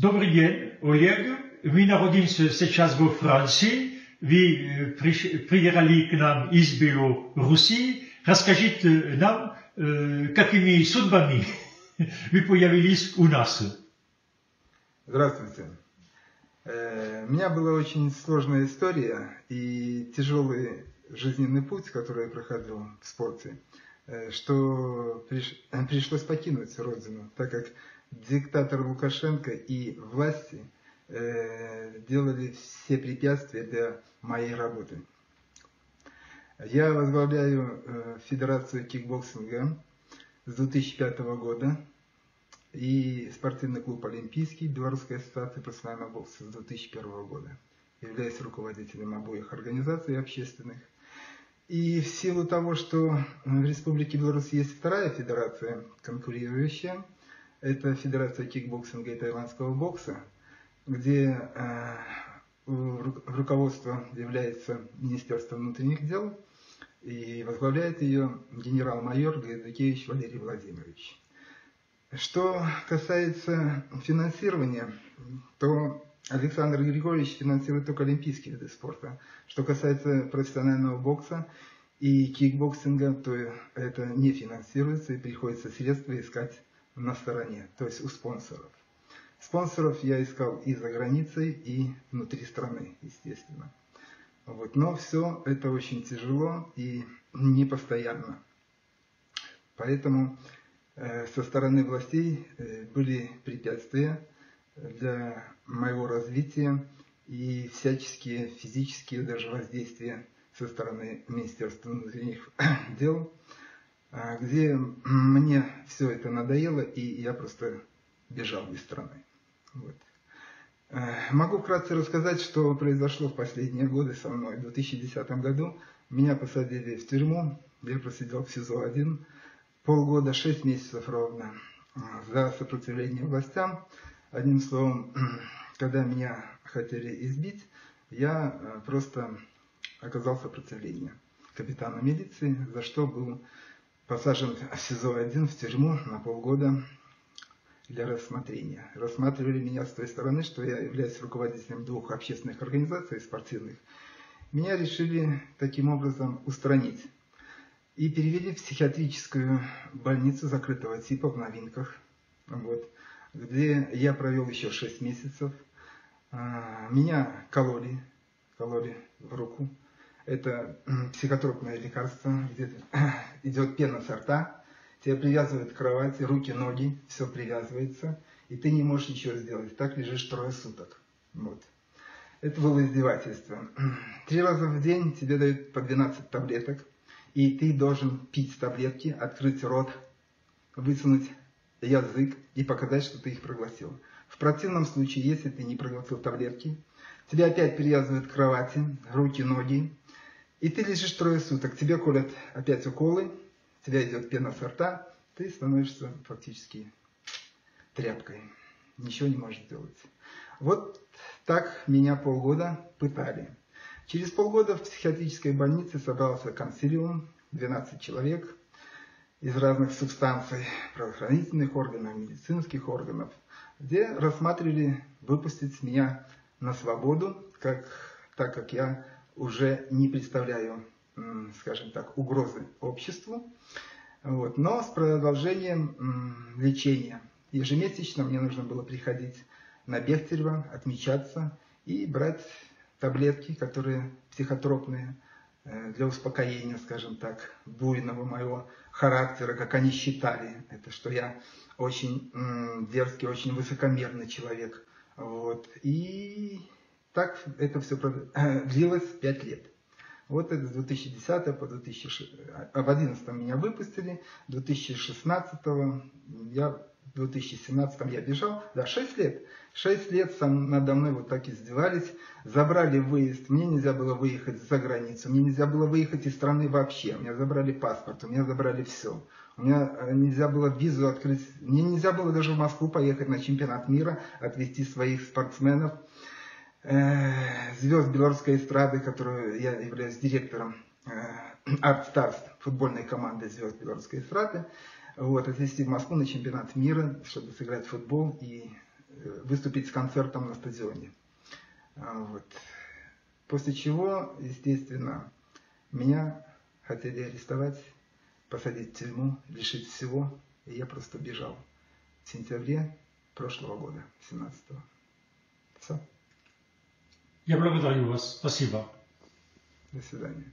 Добрый день, Олег. Вы находимся сейчас во Франции. Вы приехали к нам из Белоруссии. Расскажите нам, какими судьбами вы появились у нас. Здравствуйте. У меня была очень сложная история и тяжелый жизненный путь, который я проходил в спорте, что пришлось покинуть родину, так как диктатор Лукашенко и власти делали все препятствия для моей работы. Я возглавляю Федерацию кикбоксинга с 2005 года и спортивный клуб «Олимпийский» Белорусской ассоциации профессионального бокса с 2001 года. Являюсь руководителем обоих организаций общественных. И в силу того, что в Республике Беларусь есть вторая федерация, конкурирующая, это Федерация кикбоксинга и тайваньского бокса, где руководство является Министерством внутренних дел и возглавляет ее генерал-майор Гайдукевич Валерий Владимирович. Что касается финансирования, то Александр Григорьевич финансирует только олимпийские виды спорта. Что касается профессионального бокса и кикбоксинга, то это не финансируется и приходится средства искать на стороне, то есть у спонсоров. Спонсоров я искал и за границей, и внутри страны, естественно. Вот. Но все это очень тяжело и непостоянно. Поэтому со стороны властей были препятствия для моего развития и всяческие физические даже воздействия со стороны Министерства внутренних дел, где мне все это надоело, и я просто бежал из страны. Вот. Могу вкратце рассказать, что произошло в последние годы со мной. В 2010 году меня посадили в тюрьму, я просидел в СИЗО-1 полгода, 6 месяцев ровно, за сопротивление властям. Одним словом, когда меня хотели избить, я просто оказал сопротивление капитана милиции, за что был посажен в СИЗО-1 в тюрьму на полгода для рассмотрения. Рассматривали меня с той стороны, что я являюсь руководителем двух общественных организаций спортивных. Меня решили таким образом устранить и перевели в психиатрическую больницу закрытого типа в Новинках, вот, где я провел еще 6 месяцев. Меня кололи в руку. Это психотропное лекарство, где идет пена со рта. Тебя привязывают к кровати, руки, ноги, все привязывается, и ты не можешь ничего сделать. Так лежишь 3 суток. Вот. Это было издевательство. 3 раза в день тебе дают по 12 таблеток, и ты должен пить таблетки, открыть рот, высунуть язык и показать, что ты их проглотил. В противном случае, если ты не проглотил таблетки, тебя опять привязывают к кровати, руки, ноги, и ты лежишь 3 суток. Тебе колят опять уколы, у тебя идет пена со рта, ты становишься фактически тряпкой. Ничего не можешь делать. Вот так меня полгода пытали. Через полгода в психиатрической больнице собрался консилиум, 12 человек из разных субстанций, правоохранительных органов, медицинских органов, где рассматривали выпустить меня на свободу, так как я уже не представляю, скажем так, угрозы обществу, вот, но с продолжением лечения. Ежемесячно мне нужно было приходить на Бехтерева, отмечаться и брать таблетки, которые психотропные, для успокоения, скажем так, буйного моего характера, как они считали, это что я очень дерзкий, очень высокомерный человек. Вот. И так это все длилось 5 лет. Вот это с 2010 по 2011. А в 2011 меня выпустили, в 2016, в 2017 я бежал. Да, 6 лет. 6 лет надо мной вот так издевались. Забрали выезд. Мне нельзя было выехать за границу. Мне нельзя было выехать из страны вообще. У меня забрали паспорт, у меня забрали все. У меня нельзя было визу открыть. Мне нельзя было даже в Москву поехать на чемпионат мира, отвезти своих спортсменов, звезд белорусской эстрады, которую я являюсь директором Арт Старс, футбольной команды звезд белорусской эстрады, вот, отвезти в Москву на чемпионат мира, чтобы сыграть в футбол и выступить с концертом на стадионе. Вот. После чего, естественно, меня хотели арестовать, посадить в тюрьму, лишить всего, и я просто бежал в сентябре прошлого года, 17-го. Все. Я благодарю вас. Спасибо. До свидания.